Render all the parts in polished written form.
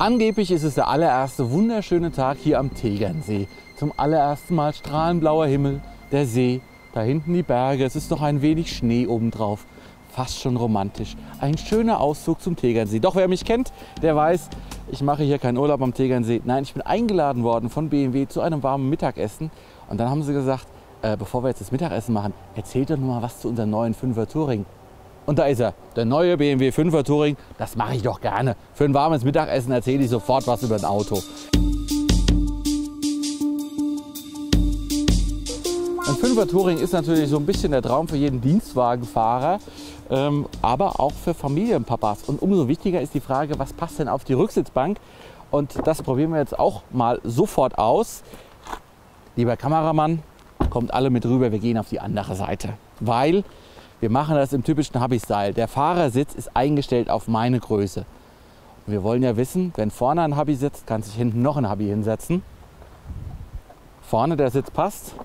Angeblich ist es der allererste wunderschöne Tag hier am Tegernsee. Zum allerersten Mal strahlenblauer Himmel, der See, da hinten die Berge, es ist noch ein wenig Schnee obendrauf. Fast schon romantisch. Ein schöner Ausflug zum Tegernsee. Doch wer mich kennt, der weiß, ich mache hier keinen Urlaub am Tegernsee. Nein, ich bin eingeladen worden von BMW zu einem warmen Mittagessen. Und dann haben sie gesagt, bevor wir jetzt das Mittagessen machen, erzählt doch noch mal was zu unserem neuen 5er Touring. Und da ist er, der neue BMW 5er Touring. Das mache ich doch gerne. Für ein warmes Mittagessen erzähle ich sofort was über ein Auto. Ein 5er Touring ist natürlich so ein bisschen der Traum für jeden Dienstwagenfahrer, aber auch für Familienpapas. Und umso wichtiger ist die Frage, was passt denn auf die Rücksitzbank? Und das probieren wir jetzt auch mal sofort aus. Lieber Kameramann, kommt alle mit rüber, wir gehen auf die andere Seite. Weil wir machen das im typischen Hubby-Style. Der Fahrersitz ist eingestellt auf meine Größe. Und wir wollen ja wissen, wenn vorne ein Hubby sitzt, kann sich hinten noch ein Hubby hinsetzen. Vorne der Sitz passt.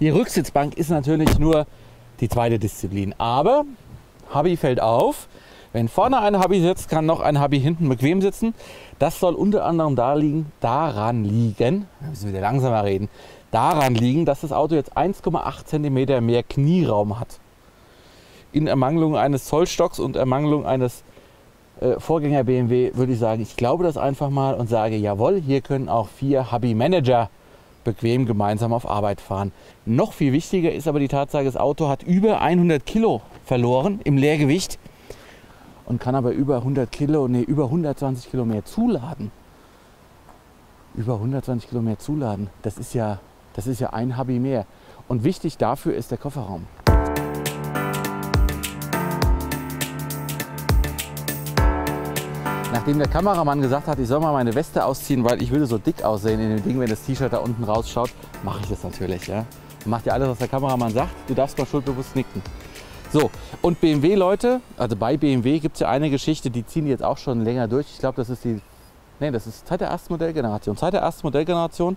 Die Rücksitzbank ist natürlich nur die zweite Disziplin, aber Hubby fällt auf. Wenn vorne ein Hubby sitzt, kann noch ein Hubby hinten bequem sitzen. Das soll unter anderem daran liegen, wir müssen wieder langsamer reden, daran liegen, dass das Auto jetzt 1,8 cm mehr Knieraum hat. In Ermangelung eines Zollstocks und Ermangelung eines Vorgänger BMW würde ich sagen, ich glaube das einfach mal und sage, jawohl, hier können auch 4 Hubby-Manager bequem gemeinsam auf Arbeit fahren. Noch viel wichtiger ist aber die Tatsache, das Auto hat über 100 Kilo verloren im Leergewicht und kann aber über 120 Kilo mehr zuladen. Über 120 Kilo mehr zuladen, das ist ja ein Hubby mehr. Und wichtig dafür ist der Kofferraum. Nachdem der Kameramann gesagt hat, ich soll mal meine Weste ausziehen, weil ich würde so dick aussehen in dem Ding, wenn das T-Shirt da unten rausschaut, mache ich das natürlich. Ja? Macht ja alles, was der Kameramann sagt. Du darfst mal schuldbewusst nicken. So, und BMW-Leute, also bei BMW gibt es ja eine Geschichte, die ziehen jetzt auch schon länger durch. Ich glaube, das ist seit der ersten Modellgeneration. Seit der ersten Modellgeneration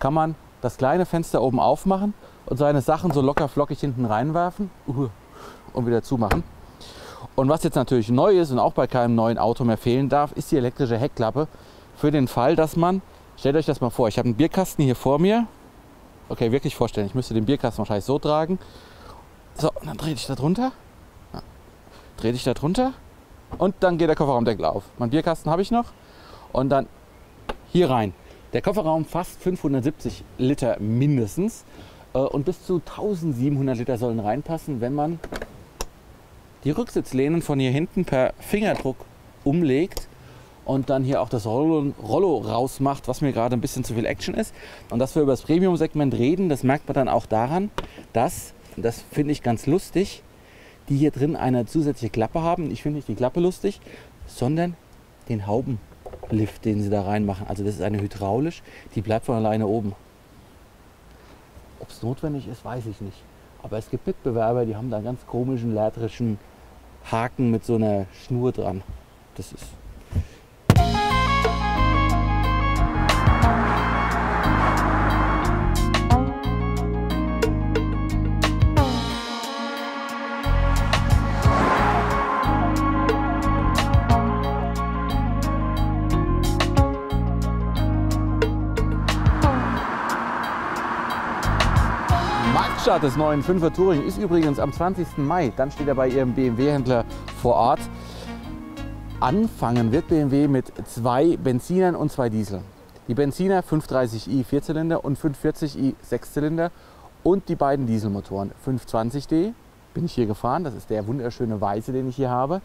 kann man das kleine Fenster oben aufmachen und seine Sachen so locker flockig hinten reinwerfen und wieder zumachen. Und was jetzt natürlich neu ist und auch bei keinem neuen Auto mehr fehlen darf, ist die elektrische Heckklappe. Für den Fall, dass man, stellt euch das mal vor, ich habe einen Bierkasten hier vor mir. Okay, wirklich vorstellen, ich müsste den Bierkasten wahrscheinlich so tragen. So, und dann drehe ich da drunter. Ja. Drehe ich da drunter und dann geht der Kofferraumdeckel auf. Mein Bierkasten habe ich noch und dann hier rein. Der Kofferraum fasst 570 Liter mindestens und bis zu 1700 Liter sollen reinpassen, wenn man die Rücksitzlehnen von hier hinten per Fingerdruck umlegt und dann hier auch das Rollo rausmacht, was mir gerade ein bisschen zu viel Action ist. Und dass wir über das Premium-Segment reden, das merkt man dann auch daran, dass, das finde ich ganz lustig, die hier drin eine zusätzliche Klappe haben. Ich finde nicht die Klappe lustig, sondern den Haubenlift, den sie da reinmachen. Also das ist eine hydraulisch, die bleibt von alleine oben. Ob es notwendig ist, weiß ich nicht. Aber es gibt Mitbewerber, die haben da einen ganz komischen, elektrischen Haken mit so einer Schnur dran. Das ist. Marktstart des neuen 5er Touring ist übrigens am 20. Mai. Dann steht er bei ihrem BMW-Händler vor Ort. Anfangen wird BMW mit 2 Benzinern und 2 Dieseln. Die Benziner 530i 4-Zylinder und 540i 6-Zylinder und die beiden Dieselmotoren 520d, bin ich hier gefahren, das ist der wunderschöne weiße, den ich hier habe,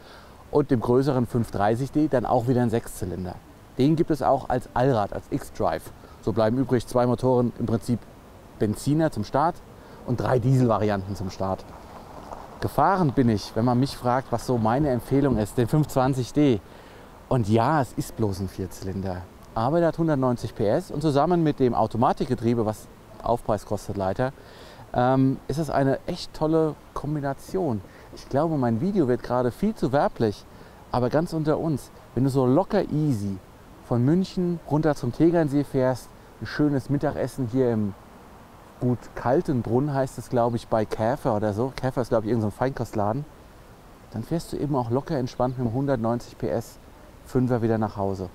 und dem größeren 530d, dann auch wieder ein 6-Zylinder. Den gibt es auch als Allrad, als X-Drive. So bleiben übrig 2 Motoren, im Prinzip Benziner zum Start und 3 Dieselvarianten zum Start. Gefahren bin ich, wenn man mich fragt, was so meine Empfehlung ist, den 520d. Und ja, es ist bloß ein 4-Zylinder, aber der hat 190 PS und zusammen mit dem Automatikgetriebe, was Aufpreis kostet leider, ist das eine echt tolle Kombination. Ich glaube, mein Video wird gerade viel zu werblich, aber ganz unter uns, wenn du so locker easy von München runter zum Tegernsee fährst, ein schönes Mittagessen hier im gut kalten Brunnen heißt es, glaube ich, bei Käfer oder so. Käfer ist, glaube ich, irgendein Feinkostladen. dann fährst du eben auch locker entspannt mit dem 190 PS 5er wieder nach Hause.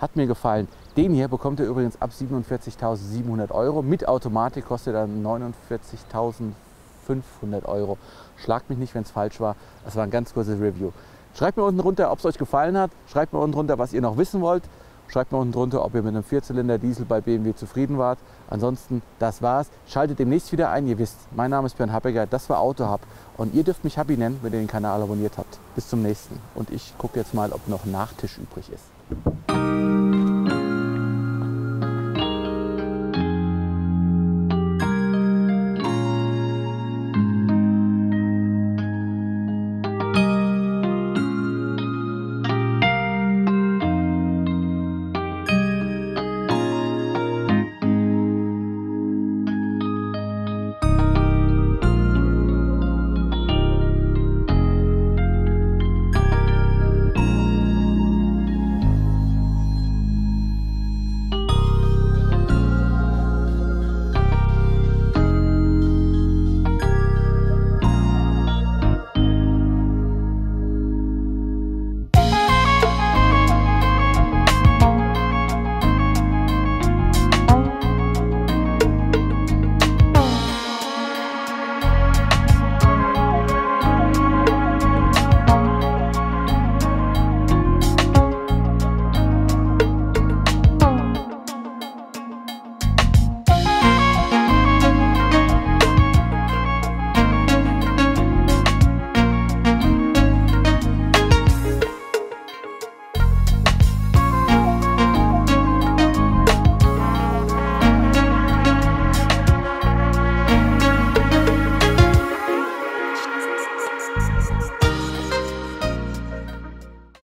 Hat mir gefallen. Den hier bekommt ihr übrigens ab 47.700 Euro. Mit Automatik kostet er 49.500 Euro. Schlagt mich nicht, wenn es falsch war. Das war ein ganz kurzes Review. Schreibt mir unten runter, ob es euch gefallen hat. Schreibt mir unten runter, was ihr noch wissen wollt. Schreibt mir unten drunter, ob ihr mit einem 4-Zylinder-Diesel bei BMW zufrieden wart. Ansonsten, das war's. Schaltet demnächst wieder ein. Ihr wisst, mein Name ist Björn Habegger, das war AutoHub. Und ihr dürft mich Habi nennen, wenn ihr den Kanal abonniert habt. Bis zum nächsten. Und ich gucke jetzt mal, ob noch Nachtisch übrig ist.